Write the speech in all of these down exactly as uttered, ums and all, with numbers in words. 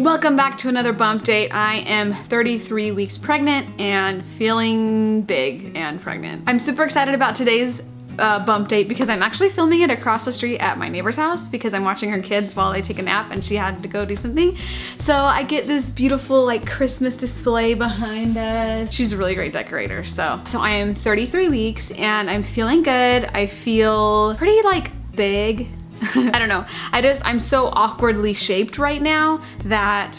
Welcome back to another bump date. I am thirty-three weeks pregnant and feeling big and pregnant. I'm super excited about today's uh, bump date because I'm actually filming it across the street at my neighbor's house because I'm watching her kids while they take a nap and she had to go do something. So I get this beautiful like Christmas display behind us. She's a really great decorator, so. So I am thirty-three weeks and I'm feeling good. I feel pretty like big. I don't know. I just, I'm so awkwardly shaped right now that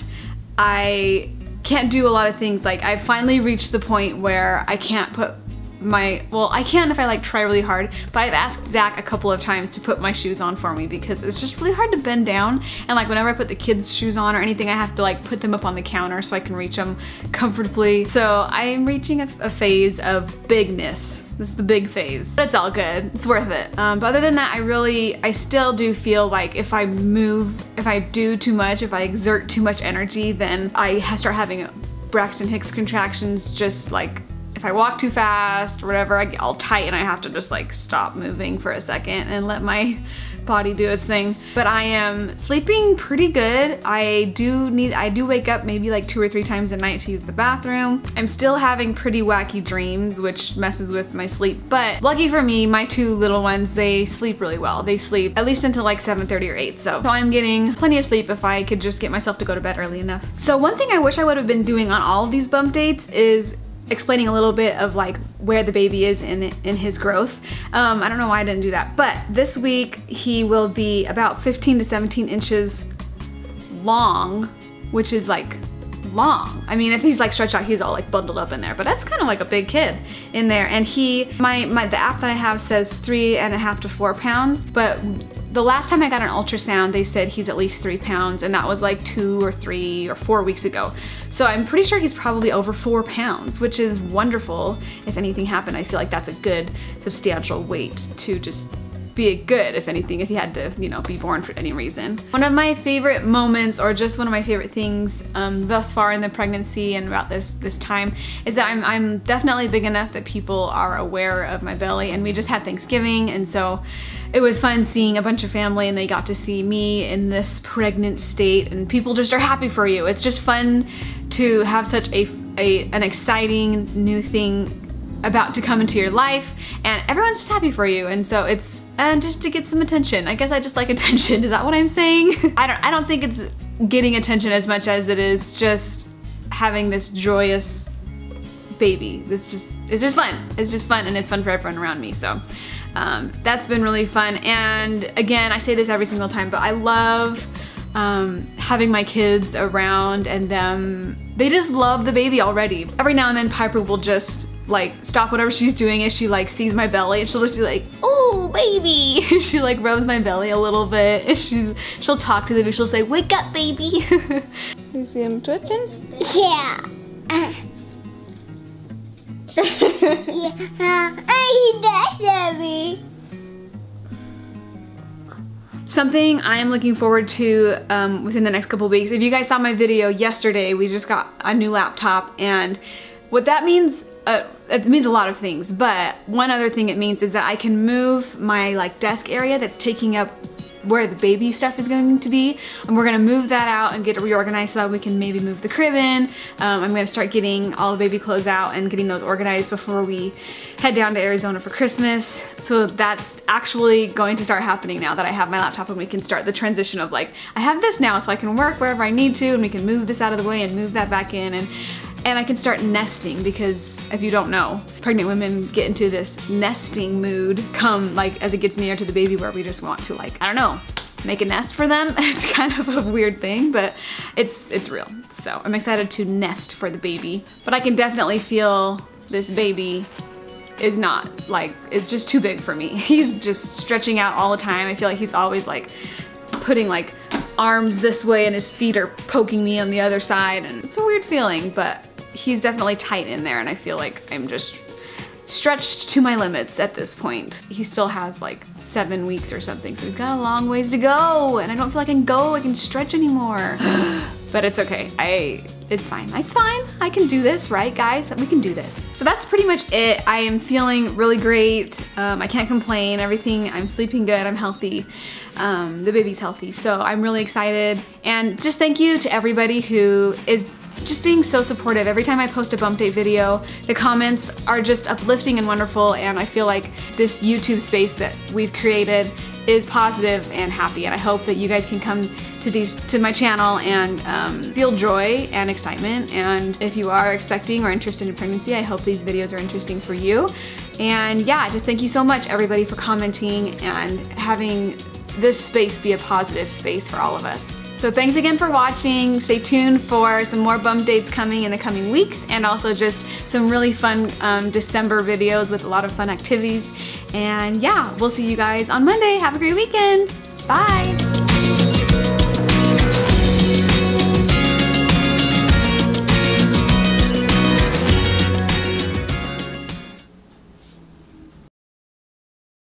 I can't do a lot of things. Like I finally reached the point where I can't put my, well, I can if I like try really hard, but I've asked Zach a couple of times to put my shoes on for me because it's just really hard to bend down. And like whenever I put the kids' shoes on or anything, I have to like put them up on the counter so I can reach them comfortably. So I am reaching a, a phase of bigness. This is the big phase, but it's all good. It's worth it. Um, but other than that, I really, I still do feel like if I move, if I do too much, if I exert too much energy, then I start having Braxton Hicks contractions. Just like if I walk too fast or whatever, I get all tight and I have to just like stop moving for a second and let my body do its thing. But I am sleeping pretty good. I do need, I do wake up maybe like two or three times a night to use the bathroom. I'm still having pretty wacky dreams, which messes with my sleep. But lucky for me, my two little ones, they sleep really well. They sleep at least until like seven thirty or eight. So, so I'm getting plenty of sleep if I could just get myself to go to bed early enough. So one thing I wish I would have been doing on all of these bump dates is explaining a little bit of like where the baby is in, in his growth. Um, I don't know why I didn't do that, but this week he will be about fifteen to seventeen inches long, which is like long. I mean, if he's like stretched out, he's all like bundled up in there, but that's kind of like a big kid in there. And he, my, my the app that I have says three and a half to four pounds, but the last time I got an ultrasound, they said he's at least three pounds, and that was like two or three or four weeks ago. So I'm pretty sure he's probably over four pounds, which is wonderful. If anything happened, I feel like that's a good substantial weight to just be a good, if anything, if he had to, you know, be born for any reason. One of my favorite moments, or just one of my favorite things um, thus far in the pregnancy and about this this time, is that I'm, I'm definitely big enough that people are aware of my belly, and we just had Thanksgiving, and so it was fun seeing a bunch of family and they got to see me in this pregnant state, and people just are happy for you. It's just fun to have such a, a an exciting new thing about to come into your life, and everyone's just happy for you, and so it's and just to get some attention. I guess I just like attention. Is that what I'm saying? I don't I don't think it's getting attention as much as it is just having this joyous baby. This just it's just fun. It's just fun, and it's fun for everyone around me. So um, that's been really fun. And again, I say this every single time, but I love um, having my kids around, and them they just love the baby already. Every now and then, Piper will just like stop whatever she's doing if she like sees my belly, and she'll just be like, "Oh, baby!" She like rubs my belly a little bit, and she's, she'll talk to the baby. She'll say, "Wake up, baby!" You see him twitching? Yeah. Uh. Yeah. Uh, he does me. Something I'm looking forward to um, within the next couple weeks. If you guys saw my video yesterday, we just got a new laptop, and what that means. Uh, it means a lot of things, but one other thing it means is that I can move my like desk area that's taking up where the baby stuff is going to be, and we're gonna move that out and get it reorganized so that we can maybe move the crib in. Um, I'm gonna start getting all the baby clothes out and getting those organized before we head down to Arizona for Christmas. So that's actually going to start happening now that I have my laptop, and we can start the transition of like, I have this now so I can work wherever I need to, and we can move this out of the way and move that back in, and And I can start nesting, because if you don't know, pregnant women get into this nesting mood come like as it gets near to the baby, where we just want to like, I don't know, make a nest for them. It's kind of a weird thing, but it's it's real. So I'm excited to nest for the baby, but I can definitely feel this baby is not like, it's just too big for me. He's just stretching out all the time. I feel like he's always like putting like arms this way and his feet are poking me on the other side, and it's a weird feeling, but he's definitely tight in there, and I feel like I'm just stretched to my limits at this point. He still has like seven weeks or something, so he's got a long ways to go, and I don't feel like I can go, I can stretch anymore. but it's okay. I, it's fine, it's fine. I can do this, right guys? We can do this. So that's pretty much it. I am feeling really great. Um, I can't complain, everything, I'm sleeping good, I'm healthy. Um, the baby's healthy, so I'm really excited. And just thank you to everybody who is just being so supportive. Every time I post a bump date video, the comments are just uplifting and wonderful, and I feel like this YouTube space that we've created is positive and happy, and I hope that you guys can come to these to my channel and um, feel joy and excitement. And if you are expecting or interested in pregnancy, I hope these videos are interesting for you. And yeah, just thank you so much everybody for commenting and having this space be a positive space for all of us. So thanks again for watching. Stay tuned for some more bump dates coming in the coming weeks, and also just some really fun um, December videos with a lot of fun activities. And yeah, we'll see you guys on Monday. Have a great weekend. Bye.